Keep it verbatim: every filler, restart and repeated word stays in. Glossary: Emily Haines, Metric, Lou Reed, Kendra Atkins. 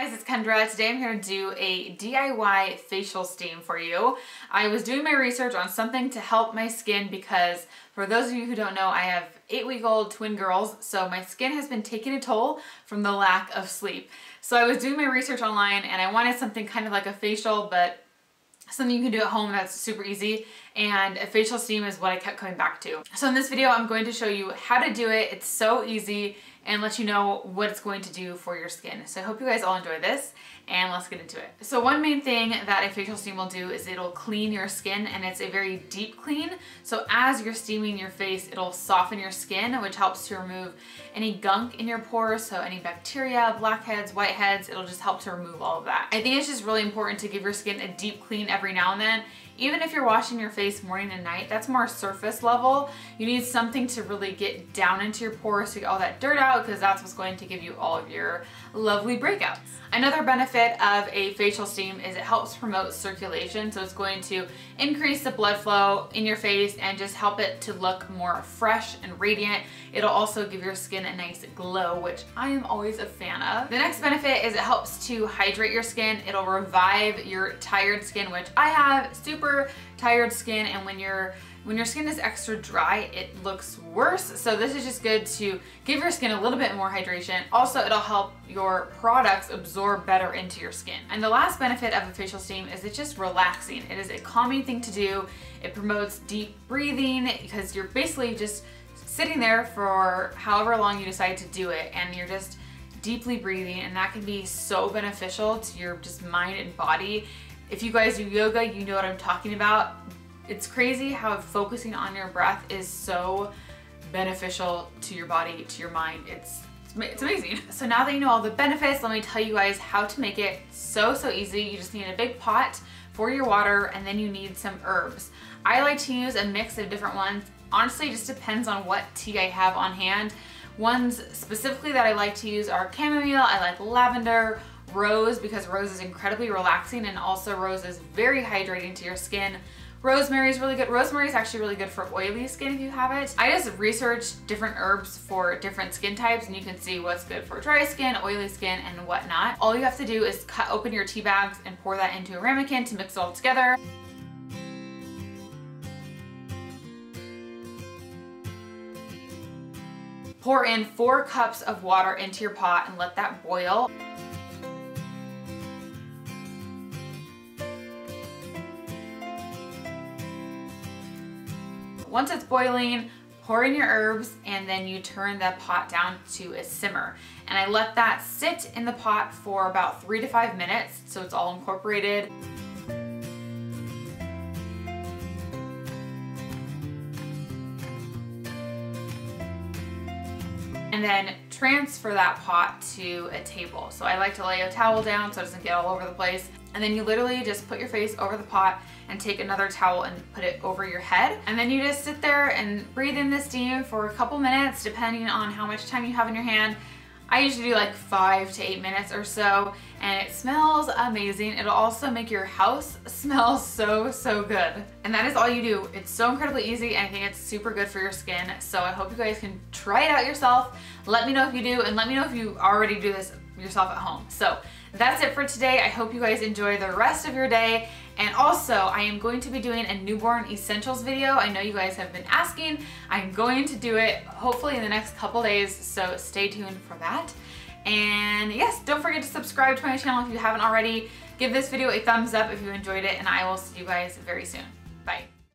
guys, it's Kendra. Today I'm here to do a D I Y facial steam for you. I was doing my research on something to help my skin because for those of you who don't know, I have eight-week-old twin girls, so my skin has been taking a toll from the lack of sleep. So I was doing my research online and I wanted something kind of like a facial, but something you can do at home that's super easy, and a facial steam is what I kept coming back to. So in this video, I'm going to show you how to do it. It's so easy and let you know what it's going to do for your skin. So I hope you guys all enjoy this and let's get into it. So one main thing that a facial steam will do is it'll clean your skin, and it's a very deep clean. So as you're steaming your face, it'll soften your skin, which helps to remove any gunk in your pores. So any bacteria, blackheads, whiteheads, it'll just help to remove all of that. I think it's just really important to give your skin a deep clean every now and then. Even if you're washing your face morning and night, that's more surface level. You need something to really get down into your pores to get all that dirt out, because that's what's going to give you all of your lovely breakouts. Another benefit of a facial steam is it helps promote circulation. So it's going to increase the blood flow in your face and just help it to look more fresh and radiant. It'll also give your skin a nice glow, which I am always a fan of. The next benefit is it helps to hydrate your skin. It'll revive your tired skin, which I have super tired skin, and when you're when your skin is extra dry, it looks worse. So this is just good to give your skin a little bit more hydration. Also, it'll help your products absorb better into your skin. And the last benefit of a facial steam is it's just relaxing. It is a calming thing to do. It promotes deep breathing because you're basically just sitting there for however long you decide to do it, and you're just deeply breathing, and that can be so beneficial to your just mind and body. If you guys do yoga, you know what I'm talking about. It's crazy how focusing on your breath is so beneficial to your body, to your mind. It's it's amazing. So now that you know all the benefits, let me tell you guys how to make it. So, so easy. You just need a big pot for your water, and then you need some herbs. I like to use a mix of different ones. Honestly, it just depends on what tea I have on hand. Ones specifically that I like to use are chamomile, I like lavender, rose, because rose is incredibly relaxing, and also rose is very hydrating to your skin. Rosemary is really good. Rosemary is actually really good for oily skin if you have it. I just researched different herbs for different skin types, and you can see what's good for dry skin, oily skin, and whatnot. All you have to do is cut open your tea bags and pour that into a ramekin to mix it all together. Pour in four cups of water into your pot and let that boil. Once it's boiling, pour in your herbs, and then you turn the pot down to a simmer. And I let that sit in the pot for about three to five minutes, so it's all incorporated. And then transfer that pot to a table. So I like to lay a towel down so it doesn't get all over the place. And then you literally just put your face over the pot and take another towel and put it over your head. And then you just sit there and breathe in the steam for a couple minutes, depending on how much time you have in your hand. I usually do like five to eight minutes or so, and it smells amazing. It'll also make your house smell so, so good. And that is all you do. It's so incredibly easy, and I think it's super good for your skin. So I hope you guys can try it out yourself. Let me know if you do, and let me know if you already do this yourself at home. So that's it for today. I hope you guys enjoy the rest of your day. And also, I am going to be doing a newborn essentials video. I know you guys have been asking. I'm going to do it hopefully in the next couple days, so stay tuned for that. And yes, don't forget to subscribe to my channel if you haven't already. Give this video a thumbs up if you enjoyed it, and I will see you guys very soon. Bye.